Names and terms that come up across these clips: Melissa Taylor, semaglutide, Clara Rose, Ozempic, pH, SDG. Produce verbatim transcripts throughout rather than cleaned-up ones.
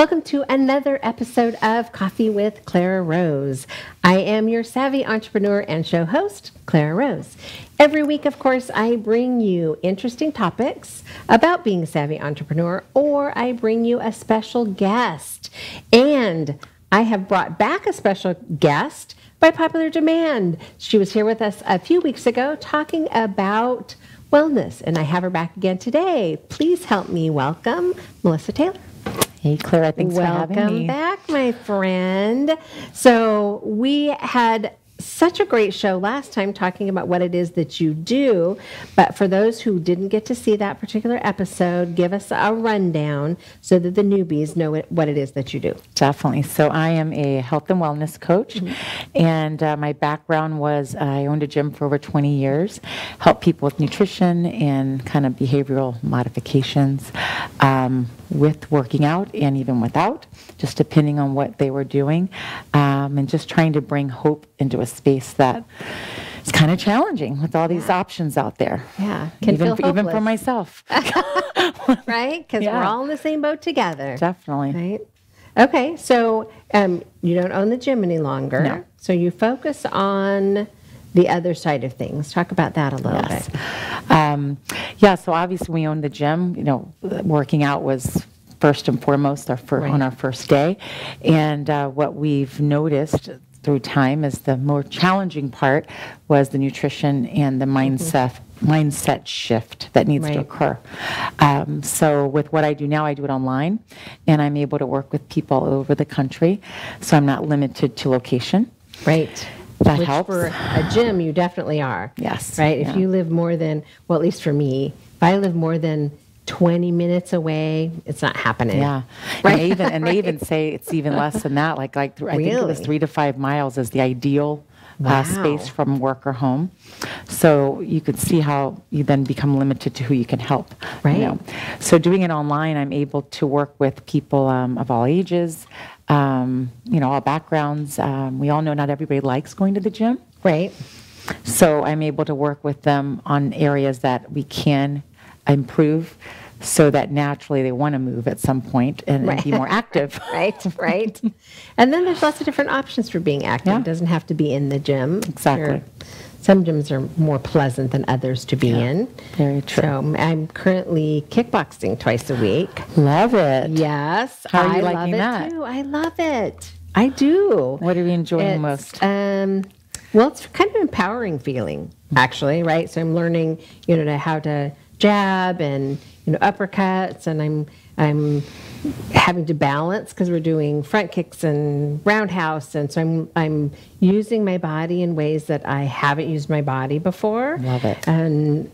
Welcome to another episode of Coffee with Clara Rose. I am your savvy entrepreneur and show host, Clara Rose. Every week, of course, I bring you interesting topics about being a savvy entrepreneur, or I bring you a special guest. And I have brought back a special guest by popular demand. She was here with us a few weeks ago talking about wellness, and I have her back again today. Please help me welcome Melissa Taylor. Hey, Clara, thanks for having me. Welcome back, my friend. So we had such a great show last time talking about what it is that you do. But for those who didn't get to see that particular episode, give us a rundown so that the newbies know it, what it is that you do. Definitely. So I am a health and wellness coach. Mm-hmm. And uh, my background was I owned a gym for over twenty years, helped people with nutrition and kind of behavioral modifications. Um, with working out and even without, just depending on what they were doing, um, and just trying to bring hope into a space that is kind of challenging with all these yeah. options out there. Yeah, can even, feel for, even for myself. Right? Because yeah. we're all in the same boat together. Definitely. Right? Okay, so um, you don't own the gym any longer. No. So you focus on the other side of things. Talk about that a little yes. bit. Um, yeah, so obviously we owned the gym. You know, working out was first and foremost our fir- right. on our first day. And uh, what we've noticed through time is the more challenging part was the nutrition and the mindset mm-hmm. mindset shift that needs right. to occur. Um, so with what I do now, I do it online, and I'm able to work with people all over the country, so I'm not limited to location. Right. That Which helps. For a gym, you definitely are. Yes. Right? If yeah. you live more than, well, at least for me, if I live more than twenty minutes away, it's not happening. Yeah. Right? And, they even, and right. they even say it's even less than that. Like, like th- I really? think it was three to five miles is the ideal wow. uh, space from work or home. So you could see how you then become limited to who you can help. Right. You know? So doing it online, I'm able to work with people um, of all ages, Um, you know, all backgrounds. Um, we all know not everybody likes going to the gym. Right. So I'm able to work with them on areas that we can improve so that naturally they want to move at some point and, right. and be more active. Right, right. And then there's lots of different options for being active. Yeah. It doesn't have to be in the gym. Exactly. You're, some gyms are more pleasant than others to be yeah, in. Very true. So I'm currently kickboxing twice a week. Love it. Yes. How are you I liking love that? It too. I love it. I do. What are you enjoying it's, most? Um, well, it's kind of an empowering feeling, actually, right? So I'm learning, you know, to how to jab and you know uppercuts, and I'm I'm having to balance because we're doing front kicks and roundhouse, and so I'm I'm using my body in ways that I haven't used my body before. Love it. And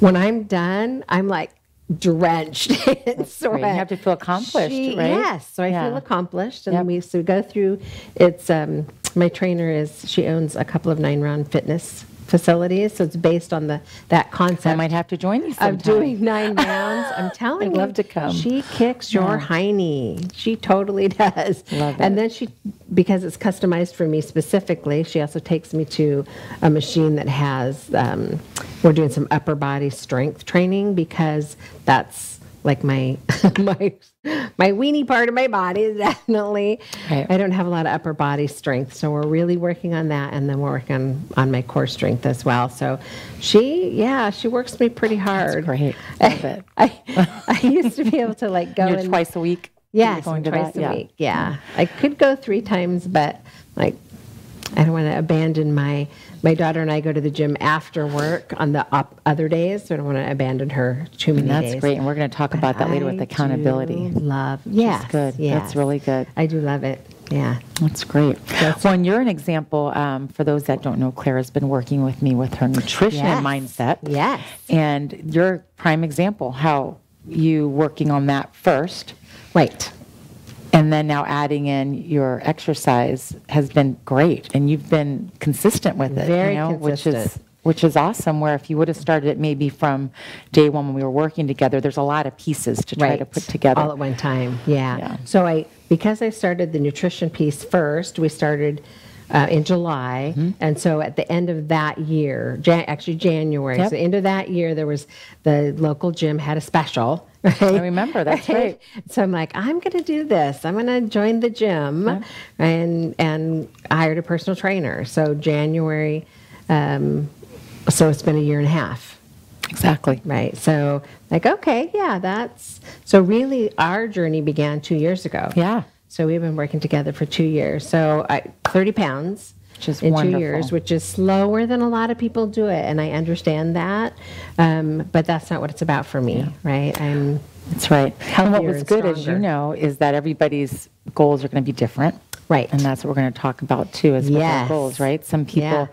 when I'm done, I'm like drenched in sweat. You have to feel accomplished, she, right? Yes, so I yeah. feel accomplished, and yep. we so we go through. It's um, my trainer is she owns a couple of nine round fitness facilities, so it's based on the that concept. I might have to join you sometime. Of doing nine rounds. I'm telling I'd you, I'd love to come. She kicks yeah. your hiney. She totally does. Love it. And then she, because it's customized for me specifically, she also takes me to a machine that has. Um, we're doing some upper body strength training because that's like my my my weenie part of my body is definitely right. I don't have a lot of upper body strength, so we're really working on that, and then we're working on, on my core strength as well. So she yeah she works me pretty hard. That's great. Love it. I, I, I used to be able to like go You're and, twice a week yes going to twice that? a yeah. week yeah I could go three times, but like I don't want to abandon my My daughter and I go to the gym after work on the op- other days, so I don't want to abandon her too many days. That's great, and we're going to talk but about that later I with accountability. Do love, yeah, good. Yes. That's really good. I do love it. Yeah, that's great. That's well, and you're an example um, for those that don't know. Clara's been working with me with her nutrition yes. and mindset. Yes, and you're a prime example how you working on that first, right? And then now adding in your exercise has been great, and you've been consistent with it, Very you know, consistent. which is which is awesome. Where if you would have started it maybe from day one when we were working together, there's a lot of pieces to try right. to put together all at one time. Yeah. yeah. So I because I started the nutrition piece first, we started uh, in July, mm-hmm. and so at the end of that year, Jan- actually January, yep. so the end of that year, there was the local gym had a special. Right? I remember, that's right. So I'm like, I'm going to do this. I'm going to join the gym, yeah. and and hired a personal trainer. So January, um, so it's been a year and a half. Exactly. Right. So like, okay, yeah, that's, so really our journey began two years ago. Yeah. So we've been working together for two years. So I, thirty pounds. Which is in wonderful. two years, which is slower than a lot of people do it, and I understand that, um, but that's not what it's about for me, yeah. right? I'm that's right. And what was good, as you know, is that everybody's goals are going to be different, right? And that's what we're going to talk about too, is yes. goals, right? Some people yeah.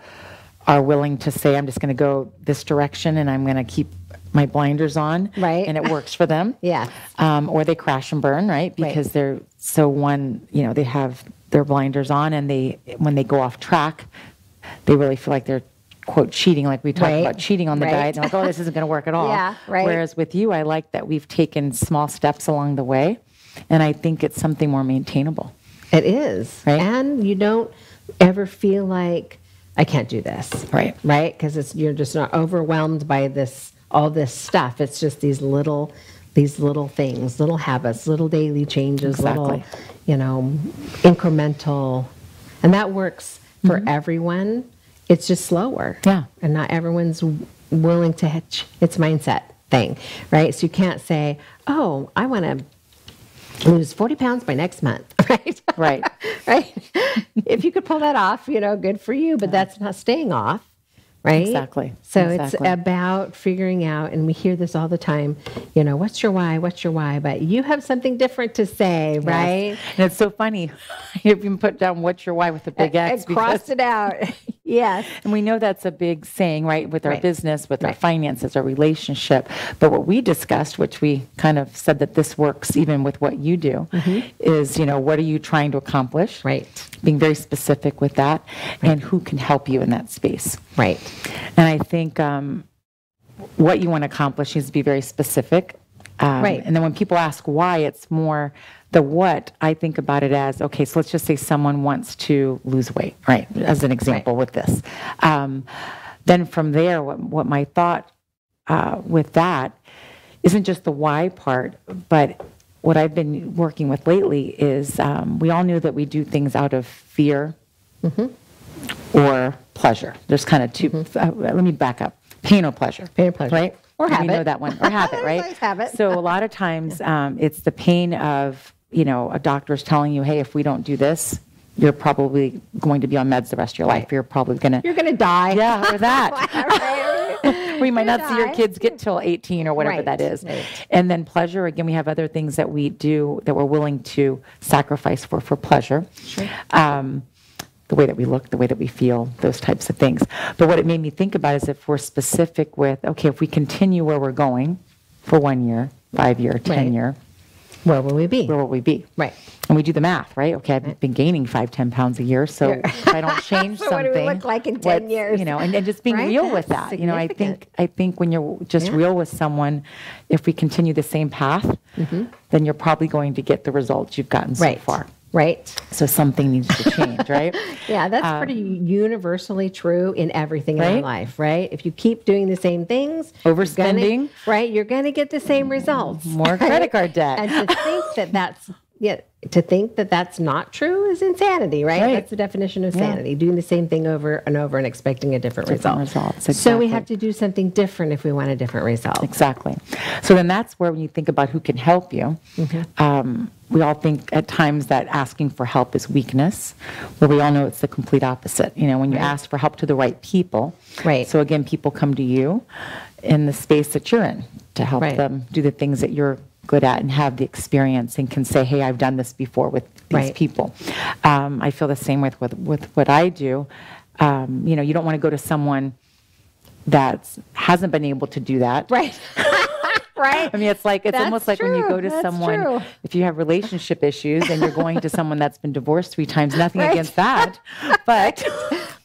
are willing to say, "I'm just going to go this direction, and I'm going to keep my blinders on," right? And it works for them, yeah. Um, or they crash and burn, right? Because right. they're so one, you know, they have their blinders on, and they, when they go off track, they really feel like they're, quote, cheating, like we talked right. about cheating on the right. diet, and like, oh, this isn't going to work at all. Yeah, right. Whereas with you, I like that we've taken small steps along the way, and I think it's something more maintainable. It is. Right? And you don't ever feel like, I can't do this. Right. Right? Because you're just not overwhelmed by this, all this stuff. It's just these little these little things, little habits, little daily changes, exactly. little, you know, incremental. And that works for mm-hmm. everyone. It's just slower. Yeah. And not everyone's willing to hitch. It's a mindset thing, right? So you can't say, oh, I want to lose forty pounds by next month, right? Right. right. If you could pull that off, you know, good for you, but yeah. that's not staying off. Right? Exactly. So exactly. it's about figuring out, and we hear this all the time, you know, what's your why? What's your why? But you have something different to say, right? Yes. And it's so funny. You've been put down, what's your why, with a big X. And crossed it out. Yes. And we know that's a big saying, right? With our right. business, with right. our finances, our relationship. But what we discussed, which we kind of said that this works even with what you do, mm-hmm. is, you know, what are you trying to accomplish? Right. Being very specific with that, right. and who can help you in that space. Right. And I think um, what you want to accomplish needs to be very specific. Um, right. And then when people ask why, it's more the what. I think about it as, okay, so let's just say someone wants to lose weight, right, as an example right. with this. Um, then from there, what, what my thought uh, with that isn't just the why part, but what I've been working with lately is um, we all know that we do things out of fear mm-hmm. or pleasure. There's kind of two, mm-hmm. uh, let me back up, pain or pleasure. Pain or pleasure. Right? Or habit. We know that one. Or habit, right? Habit. So a lot of times um, it's the pain of, you know, a doctor's telling you, hey, if we don't do this, you're probably going to be on meds the rest of your life. You're probably going to... You're going to die. Yeah, or that. right. We might You're not die. see your kids get till eighteen or whatever right. that is. Right. And then pleasure, again, we have other things that we do that we're willing to sacrifice for, for pleasure. Sure. Um, the way that we look, the way that we feel, those types of things. But what it made me think about is if we're specific with, okay, if we continue where we're going for one year, five year, ten right. year, where will we be? Where will we be? Right. And we do the math, right? Okay, I've right. been gaining five, ten pounds a year, so yeah. if I don't change so something, what do we look like in ten years? You know, and, and just being right? real That's with that. You know, I think I think when you're just yeah. real with someone, if we continue the same path, mm-hmm. then you're probably going to get the results you've gotten so right. far. Right. So something needs to change, right? yeah, that's um, pretty universally true in everything right? in life, right? If you keep doing the same things, overspending, you're gonna, right? You're going to get the same results. More credit card debt. And to think that that's yeah, to think that that's not true is insanity, right? right. That's the definition of sanity: yeah. doing the same thing over and over and expecting a different, different result. Results, exactly. So we have to do something different if we want a different result. Exactly. So then that's where when you think about who can help you. Mm-hmm. Um, We all think at times that asking for help is weakness, where we all know it's the complete opposite. You know, when you right. ask for help to the right people. Right. So again, people come to you in the space that you're in to help right. them do the things that you're good at and have the experience and can say, hey, I've done this before with these right. people. Um, I feel the same with, with, with what I do. Um, you know, you don't want to go to someone that hasn't been able to do that. Right. Right. I mean, it's like, it's that's almost like true. When you go to that's someone, true. If you have relationship issues and you're going to someone that's been divorced three times, nothing right. against that, but,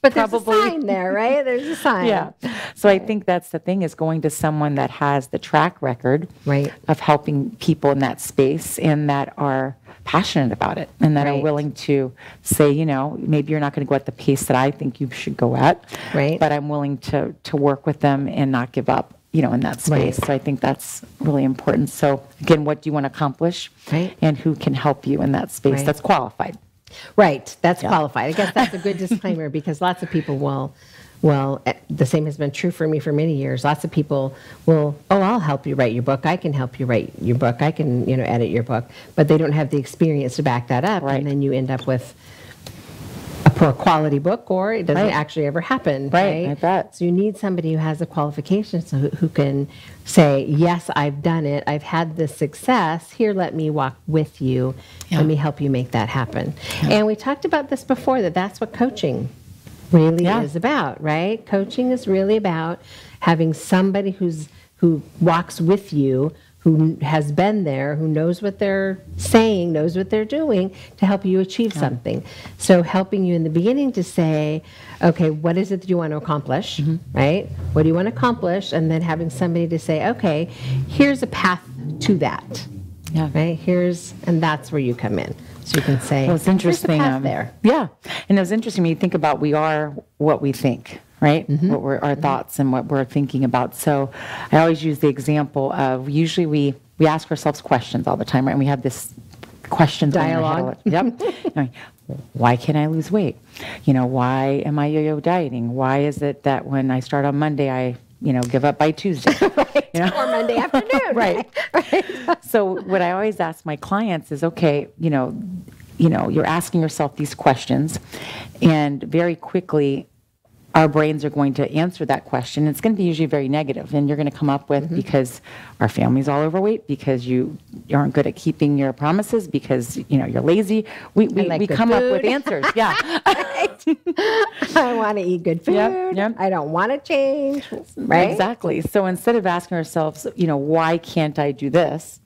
but probably, there's a sign there, right? There's a sign. Yeah. So right. I think that's the thing is going to someone that has the track record right. of helping people in that space and that are passionate about it and that right. are willing to say, you know, maybe you're not going to go at the pace that I think you should go at, right. but I'm willing to, to work with them and not give up you know, in that space. Right. So I think that's really important. So again, what do you want to accomplish, right, and who can help you in that space, right, that's qualified. Right. That's yeah. qualified. I guess that's a good disclaimer, because lots of people will, well, the same has been true for me for many years. Lots of people will, oh, I'll help you write your book. I can help you write your book. I can, you know, edit your book. But they don't have the experience to back that up. Right. And then you end up with a poor quality book, or it doesn't right. actually ever happen. Right. right. I bet. So you need somebody who has the qualifications, who, who can say, yes, I've done it. I've had this success. Here, let me walk with you. Yeah. Let me help you make that happen. Yeah. And we talked about this before, that that's what coaching really yeah. is about, right? Coaching is really about having somebody who's who walks with you, who has been there, who knows what they're saying, knows what they're doing to help you achieve yeah. something. So helping you in the beginning to say, okay, what is it that you want to accomplish, mm-hmm. right? What do you want to accomplish? And then having somebody to say, okay, here's a path to that, yeah. right? Here's, and that's where you come in. So you can say, well, it's interesting. The um, there. Yeah. And it was interesting when you think about, we are what we think, right? Mm-hmm. What we're, our mm-hmm. thoughts and what we're thinking about. So I always use the example of, usually we, we ask ourselves questions all the time, right? And we have this question dialogue. Yep. Why can't I lose weight? You know, why am I yo-yo dieting? Why is it that when I start on Monday, I, you know, give up by Tuesday? Right. You know? Or Monday afternoon. Right. Right. So what I always ask my clients is, okay, you know, you know, you're asking yourself these questions, and very quickly our brains are going to answer that question. It's going to be usually very negative, and you're going to come up with, mm-hmm. because our family's all overweight, because you, you aren't good at keeping your promises, because, you know, you're lazy. We, we, like we come food. Up with answers. Yeah. Right. I want to eat good food. Yep, yep. I don't want to change. Right. Exactly. So instead of asking ourselves, you know, why can't I do this?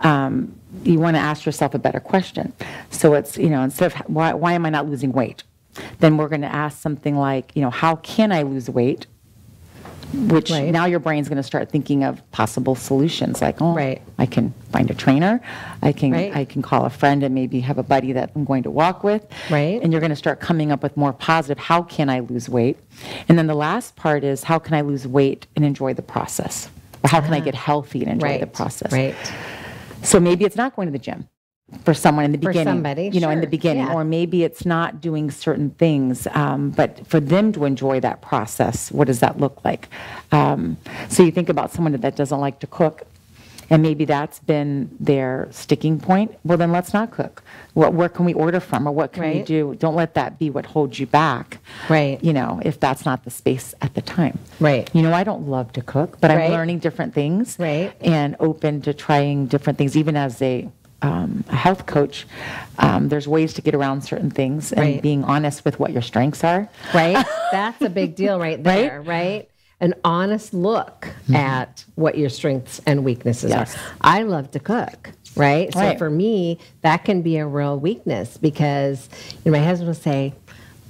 Um, you want to ask yourself a better question. So it's, you know, instead of why, why am I not losing weight? Then we're going to ask something like, you know, how can I lose weight? Which right. now your brain's going to start thinking of possible solutions, like, oh, right. I can find a trainer, I can right. I can call a friend and maybe have a buddy that I'm going to walk with, right? And you're going to start coming up with more positive, how can I lose weight? And then the last part is, how can I lose weight and enjoy the process? Or how ah. can I get healthy and enjoy right. the process? Right. So maybe it's not going to the gym. For someone in the beginning, for somebody, you know, sure. in the beginning, yeah. or maybe it's not doing certain things, um, but for them to enjoy that process, what does that look like? Um, so you think about someone that doesn't like to cook, and maybe that's been their sticking point. Well, then let's not cook. What, where can we order from, or what can right. we do? Don't let that be what holds you back. Right. You know, if that's not the space at the time. Right. You know, I don't love to cook, but right. I'm learning different things. Right. And open to trying different things, even as a Um, a health coach, um, there's ways to get around certain things, and right. being honest with what your strengths are. Right. That's a big deal right there, right? right? An honest look mm-hmm. at what your strengths and weaknesses yes. are. I love to cook, right? So right. for me, that can be a real weakness, because you know, my husband will say,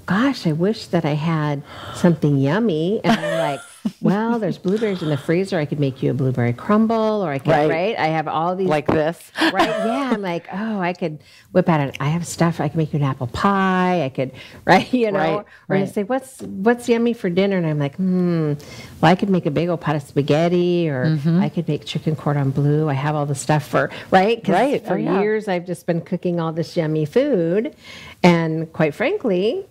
gosh, I wish that I had something yummy. And I'm like, well, there's blueberries in the freezer. I could make you a blueberry crumble, or I could, right? right? I have all these. Like this. Right, yeah. I'm like, oh, I could whip out an, I have stuff. I can make you an apple pie. I could, right, you know. Right, or right. I say, what's what's yummy for dinner? And I'm like, hmm, well, I could make a big old pot of spaghetti, or mm-hmm. I could make chicken cordon bleu. I have all the stuff for, right? Right. For oh, yeah. years, I've just been cooking all this yummy food. And quite frankly,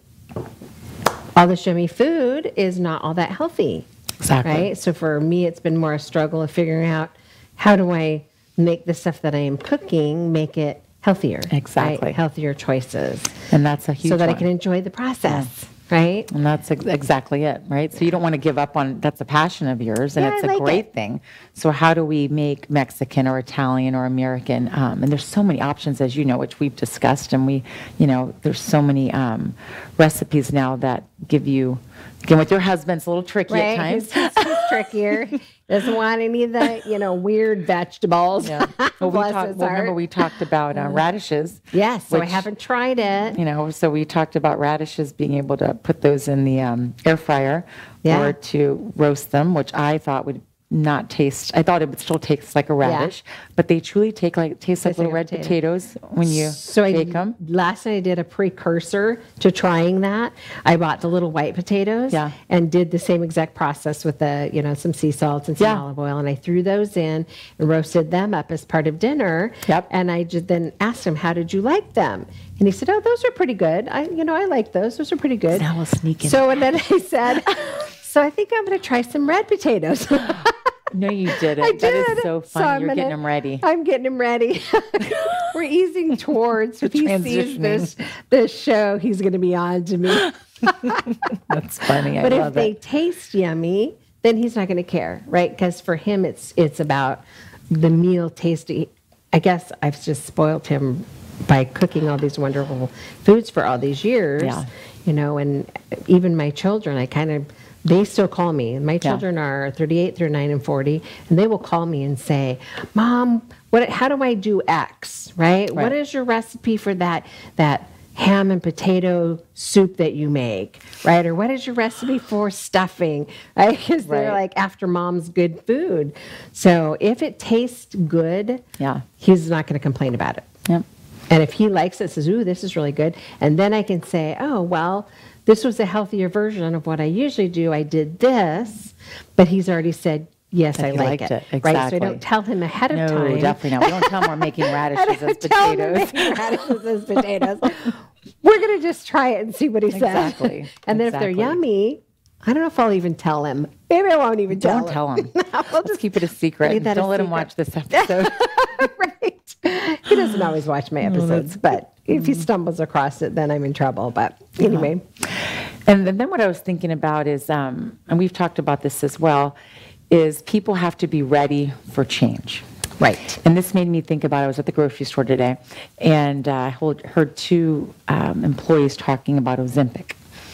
all this yummy food is not all that healthy. Exactly. Right? So for me, it's been more a struggle of figuring out, how do I make the stuff that I am cooking, make it healthier? Exactly. Right? Healthier choices. And that's a huge So that one. I can enjoy the process. Yes. Right? And that's ex exactly it, right? So you don't want to give up on, that's a passion of yours, and yeah, it's a like great it. Thing. So how do we make Mexican or Italian or American? Um, and there's so many options, as you know, which we've discussed, and we, you know, there's so many um, recipes now that give you, again, with your husband, it's a little tricky right? at times. It's, it's trickier. Doesn't want any of the, you know, weird vegetables. Yeah. Well, we talk, well, remember we talked about uh, radishes. Yes, so which, I haven't tried it. You know, so we talked about radishes, being able to put those in the um, air fryer yeah. or to roast them, which I thought would not taste. I thought it would still taste like a radish, yeah. but they truly take like taste like little red potato. potatoes when you so bake I, them. Last night I did a precursor to trying that. I bought the little white potatoes yeah. and did the same exact process with the you know some sea salt and some yeah. olive oil, and I threw those in and roasted them up as part of dinner. Yep. And I just then asked him, "How did you like them?" And he said, "Oh, those are pretty good. I you know I like those. Those are pretty good." Now we'll sneak in. So and then I said, "So I think I'm going to try some red potatoes." No, you didn't. I did. That is so fun. So You're gonna, getting them ready. I'm getting them ready. We're easing towards. If he sees this, this show, he's going to be on to me. That's funny. I but love if they it. taste yummy, then he's not going to care, right? Because for him, it's it's about the meal tasty. I guess I've just spoiled him by cooking all these wonderful foods for all these years. Yeah. You know, and even my children, I kind of. They still call me. My children yeah. are thirty-eight, thirty-nine, and forty, and they will call me and say, "Mom, what? How do I do X? Right? right? What is your recipe for that that ham and potato soup that you make? Right? Or what is your recipe for stuffing? Right? Because right. they're like after mom's good food. So if it tastes good, yeah, he's not going to complain about it. Yep. And if he likes it, says, "Ooh, this is really good," and then I can say, "Oh, well." This was a healthier version of what I usually do. I did this, but he's already said, yes, and I like it. it. Exactly. Right? So I don't tell him ahead of no, time. No, definitely not. We don't tell him we're making radishes as potatoes. radishes as potatoes. We're going to just try it and see what he says. Exactly. And then exactly. if they're yummy, I don't know if I'll even tell him. Maybe I won't even don't tell him. Don't tell him. We'll just keep it a secret. Don't let secret. him watch this episode. Right. He doesn't always watch my episodes, no, but if he stumbles across it, then I'm in trouble. But anyway. And then what I was thinking about is, um, and we've talked about this as well, is people have to be ready for change. Right. And this made me think about, I was at the grocery store today, and I uh, heard two um, employees talking about Ozempic,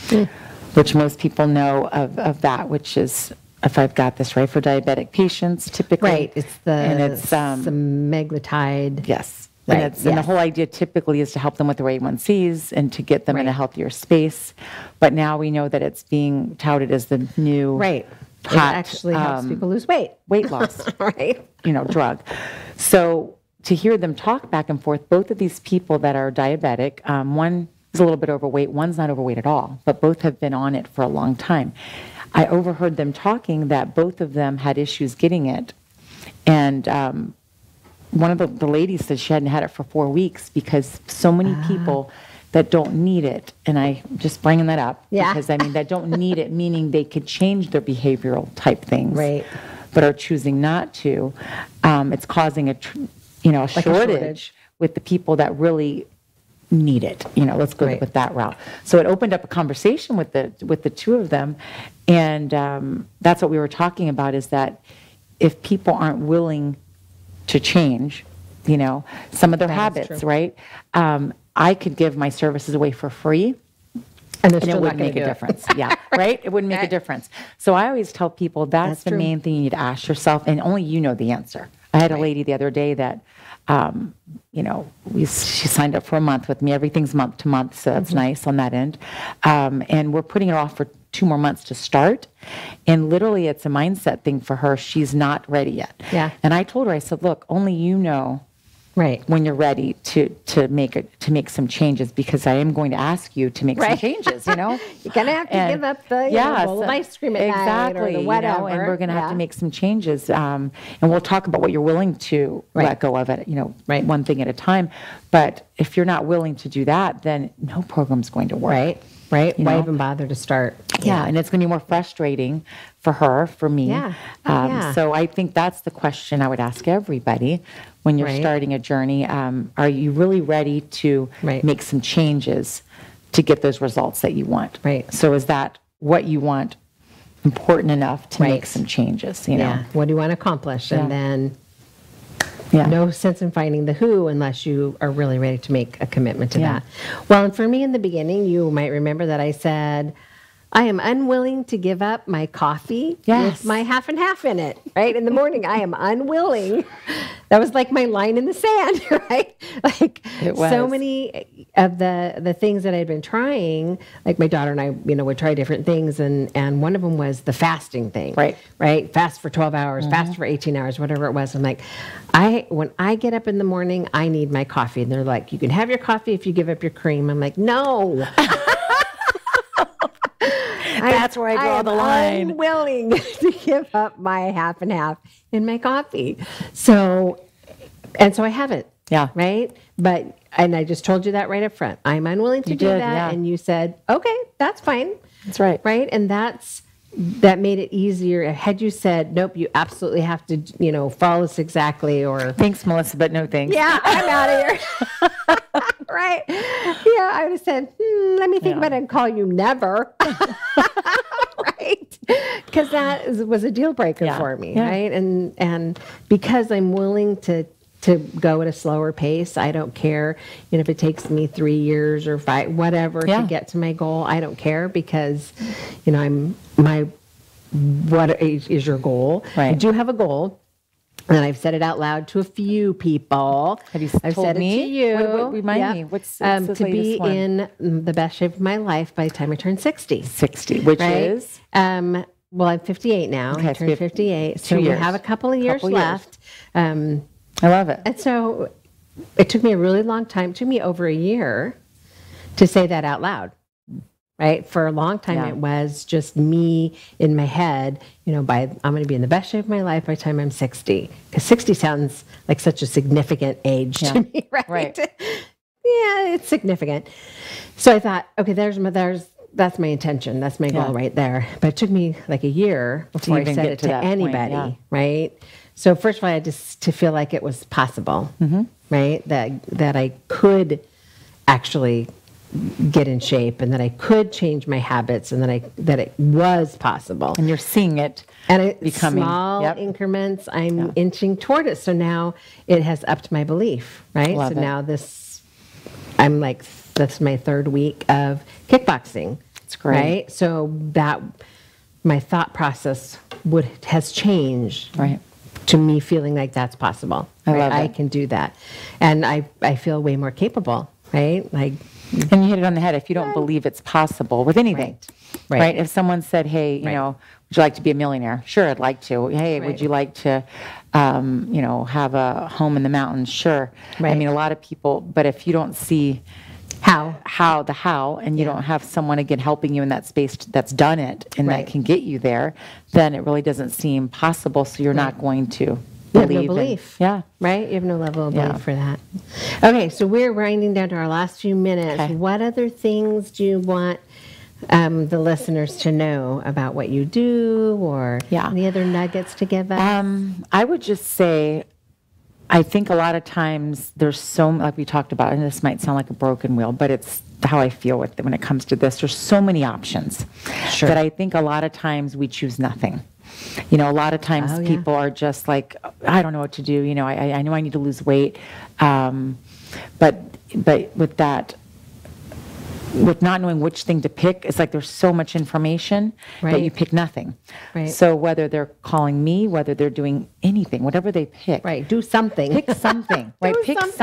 mm. which most people know of, of that, which is... if I've got this right, for diabetic patients, typically. Right, it's the and it's, um, semaglutide. Yes, right. and, it's, yes. and the whole idea typically is to help them with their A one Cs and to get them right. in a healthier space. But now we know that it's being touted as the new right. hot, it actually um, helps people lose weight. Weight loss, right? You know, drug. So to hear them talk back and forth, both of these people that are diabetic, um, one is a little bit overweight, one's not overweight at all, but both have been on it for a long time. I overheard them talking that both of them had issues getting it. And um, one of the, the ladies said she hadn't had it for four weeks because so many uh. people that don't need it, and I'm just bringing that up yeah. because, I mean, that don't need it, meaning they could change their behavioral type things, right. but are choosing not to. Um, it's causing a, tr you know, a, like shortage a shortage with the people that really... need it, you know, let's go right. with that route. So it opened up a conversation with the with the two of them, and um, that's what we were talking about, is that if people aren't willing to change, you know, some of their that habits, right? Um, I could give my services away for free, and, and it wouldn't make a it. difference. Yeah, right? It wouldn't make right. a difference. So I always tell people that's, that's the true. main thing you need to ask yourself, and only you know the answer. I had right. a lady the other day that, um, you know, we, she signed up for a month with me. Everything's month to month, so that's mm-hmm. nice on that end. Um, and we're putting it off for two more months to start. And literally it's a mindset thing for her. She's not ready yet. Yeah. And I told her, I said, look, only you know right. when you're ready to, to, make it, to make some changes, because I am going to ask you to make right. some changes, you know. You're going to have to and, give up the yeah, know, bowl so, of ice cream at exactly, night or the whatever. You know, and we're going to yeah. have to make some changes. Um, and we'll talk about what you're willing to right. let go of it, you know, right. one thing at a time. But if you're not willing to do that, then no program's going to work. Right, right. You Why know? even bother to start? Yeah, yeah. and it's going to be more frustrating for her, for me. Yeah. Um, yeah. So I think that's the question I would ask everybody. When you're right. starting a journey, um, are you really ready to right. make some changes to get those results that you want? Right. So is that what you want important enough to right. make some changes? You yeah. know, what do you want to accomplish? Yeah. And then yeah. no sense in finding the who unless you are really ready to make a commitment to yeah. that. Well, and for me in the beginning, you might remember that I said, I am unwilling to give up my coffee yes. with my half and half in it, right? In the morning, I am unwilling. That was like my line in the sand, right? Like it was. So many, of the, the things that I had been trying, like my daughter and I, you know, would try different things. And, and one of them was the fasting thing, right? Right. Fast for twelve hours, mm-hmm. fast for eighteen hours, whatever it was. I'm like, I, when I get up in the morning, I need my coffee. And they're like, you can have your coffee if you give up your cream. I'm like, no. That's where I draw I the line. I'm willing to give up my half and half in my coffee. So, and so I haven't. Yeah. Right. But, and I just told you that right up front. I'm unwilling to you do did, that. Yeah. And you said, okay, that's fine. That's right. Right. And that's, that made it easier. Had you said, nope, you absolutely have to, you know, follow this exactly, or thanks, Melissa, but no thanks. Yeah. I'm out of here. Right. Yeah. I would have said, hmm, let me think yeah. about it and call you never. Right. Cause that is, was a deal breaker yeah. for me. Yeah. Right. And, and because I'm willing to, to go at a slower pace. I don't care, you know, if it takes me three years or five, whatever, yeah. to get to my goal. I don't care because, you know, I'm my, what is, is your goal? Right. I do have a goal, and I've said it out loud to a few people. Have you I've told said me? It to you. What, what, remind yep. me. What's, what's um, the to be one? In the best shape of my life by the time I turn sixty. sixty, which right? is um. Well, I'm fifty-eight now. Okay, I turned fifty-eight, so we have a couple of years couple left. Years. Um. I love it. And so it took me a really long time, it took me over a year to say that out loud, right? For a long time, yeah. it was just me in my head, you know, by I'm going to be in the best shape of my life by the time I'm sixty. Because sixty sounds like such a significant age yeah. to me, right? Right. Yeah, it's significant. So I thought, okay, there's my, there's, that's my intention. That's my yeah. goal right there. But it took me like a year before I said it to, to anybody, point, yeah. right? So first of all, I had to, to feel like it was possible, mm-hmm. right? That that I could actually get in shape, and that I could change my habits, and that I that it was possible. And you're seeing it, and it becoming small yep. increments. I'm yeah. inching toward it. So now it has upped my belief, right? Love so it. Now this, I'm like that's my third week of kickboxing. That's great. Right? So that my thought process would has changed, right? To me feeling like that's possible. I, right? love it. I can do that. And I, I feel way more capable, right? Like, and you hit it on the head. If you don't right. believe it's possible with anything, right? right. right? If someone said, hey, you right. know, would you like to be a millionaire? Sure, I'd like to. Hey, right. would you like to, um, you know, have a home in the mountains? Sure. Right. I mean, a lot of people, but if you don't see how, how the how, and you yeah. don't have someone again helping you in that space that's done it and right. that can get you there, then it really doesn't seem possible. So you're right. not going to you believe. You have no belief. And, yeah. Right? You have no level of yeah. belief for that. Okay. So we're winding down to our last few minutes. Okay. What other things do you want um, the listeners to know about what you do, or yeah. any other nuggets to give us? Um, I would just say, I think a lot of times there's so, like we talked about, and this might sound like a broken wheel, but it's how I feel with it when it comes to this. There's so many options sure. that I think a lot of times we choose nothing. You know, a lot of times oh, people yeah. are just like, I don't know what to do. You know, I, I know I need to lose weight. Um, but, but with that, with not knowing which thing to pick, it's like there's so much information right. that you pick nothing. Right. So whether they're calling me, whether they're doing anything, whatever they pick. Right, do something. Pick something, right? Pick something,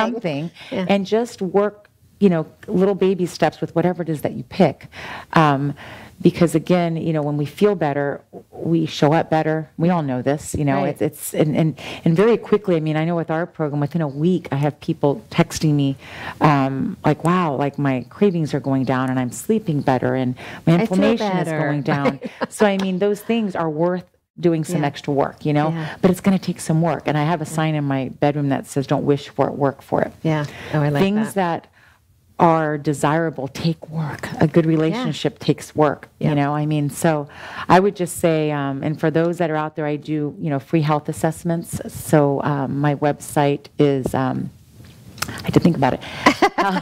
something yeah. and just work, you know, little baby steps with whatever it is that you pick. Um, because again, you know, when we feel better, we show up better. We all know this, you know, right. it's, it's and, and, and very quickly, I mean, I know with our program, within a week, I have people texting me um, like, wow, like my cravings are going down and I'm sleeping better and my inflammation is going down. So, I mean, those things are worth doing some yeah. extra work, you know, yeah. but it's going to take some work. And I have a sign in my bedroom that says, don't wish for it, work for it. Yeah. Oh, I like Things that. that are desirable take work. A good relationship yeah. takes work, yeah. you know, I mean, so I would just say, um, and for those that are out there, I do, you know, free health assessments. So um, my website is, um, I had to think about it. Uh,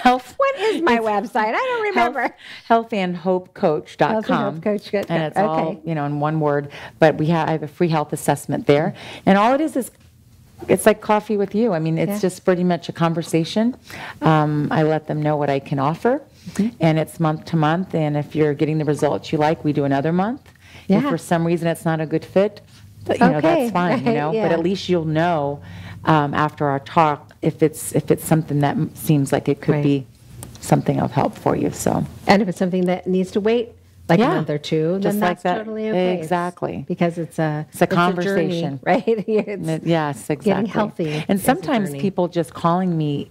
health. What is my website? I don't remember. health and hope coach dot com. health and hope coach dot com. And it's okay. all, you know, in one word, but we have, I have a free health assessment there. And all it is is it's like coffee with you. I mean, it's yeah. just pretty much a conversation. Um, I let them know what I can offer, mm-hmm. and it's month to month. And if you're getting the results you like, we do another month. Yeah. If for some reason it's not a good fit, you okay. know, that's fine, right. you know, yeah. but at least you'll know um, after our talk if it's if it's something that seems like it could right. be something of help for you. So, and if it's something that needs to wait like yeah. a month or two, then just that's like that. Totally okay. Exactly. Because it's a, it's a it's conversation, a journey, right? It's it, yes, exactly. Getting healthy. And sometimes people just calling me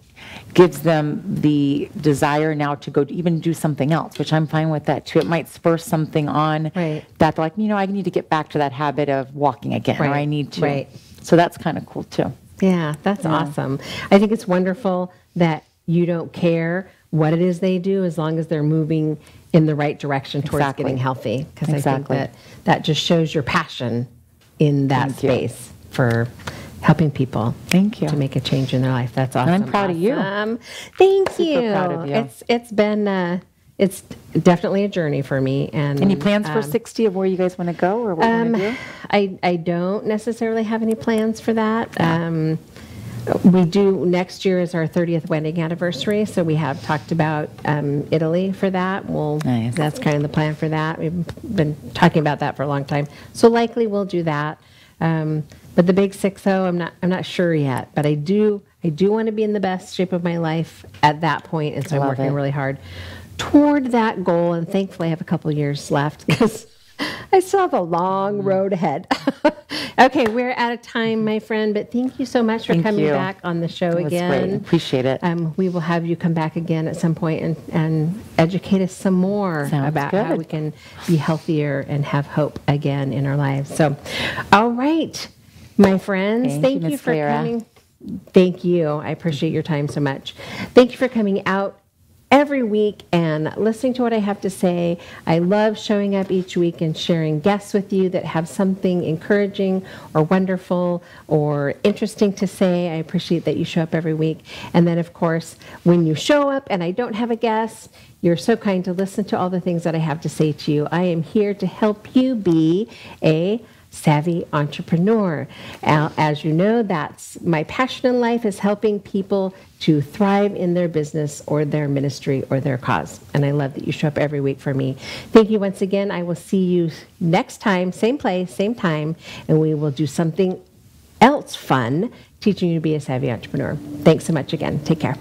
gives them the desire now to go to even do something else, which I'm fine with that too. It might spur something on right. that they're like, you know, I need to get back to that habit of walking again, right. or I need to. Right. So that's kind of cool too. Yeah, that's yeah. awesome. I think it's wonderful that you don't care what it is they do as long as they're moving in the right direction towards exactly. getting healthy. Because exactly. I think that that just shows your passion in that Thank space you. For helping people Thank you. To make a change in their life. That's awesome. And I'm proud awesome. Of you. Um, thank Super you. Proud of you. It's, it's been, uh, it's definitely a journey for me. And any plans um, for sixty of where you guys want to go or what um, you want to do? I, I don't necessarily have any plans for that. Yeah. Um, We do, next year is our thirtieth wedding anniversary, so we have talked about um, Italy for that. We'll, nice. That's kind of the plan for that. We've been talking about that for a long time. So likely we'll do that. Um, but the big six oh, I'm not, I'm not sure yet. But I do, I do want to be in the best shape of my life at that point, and so Love I'm working it. Really hard toward that goal. And thankfully I have a couple years left because I still have a long road ahead. Okay, we're out of time, my friend, but thank you so much for thank coming you. Back on the show That's again. Great. Appreciate it. Um, we will have you come back again at some point and, and educate us some more Sounds about good. How we can be healthier and have hope again in our lives. So, all right, my friends, thank, thank you, you for Clara. Coming. Thank you. I appreciate your time so much. Thank you for coming out every week and listening to what I have to say. I love showing up each week and sharing guests with you that have something encouraging or wonderful or interesting to say. I appreciate that you show up every week. And then, of course, when you show up and I don't have a guest, you're so kind to listen to all the things that I have to say to you. I am here to help you be a savvy entrepreneur. As you know, that's my passion in life, is helping people to thrive in their business or their ministry or their cause. And I love that you show up every week for me. Thank you once again. I will see you next time, same place, same time, and we will do something else fun, teaching you to be a savvy entrepreneur. Thanks so much again. Take care.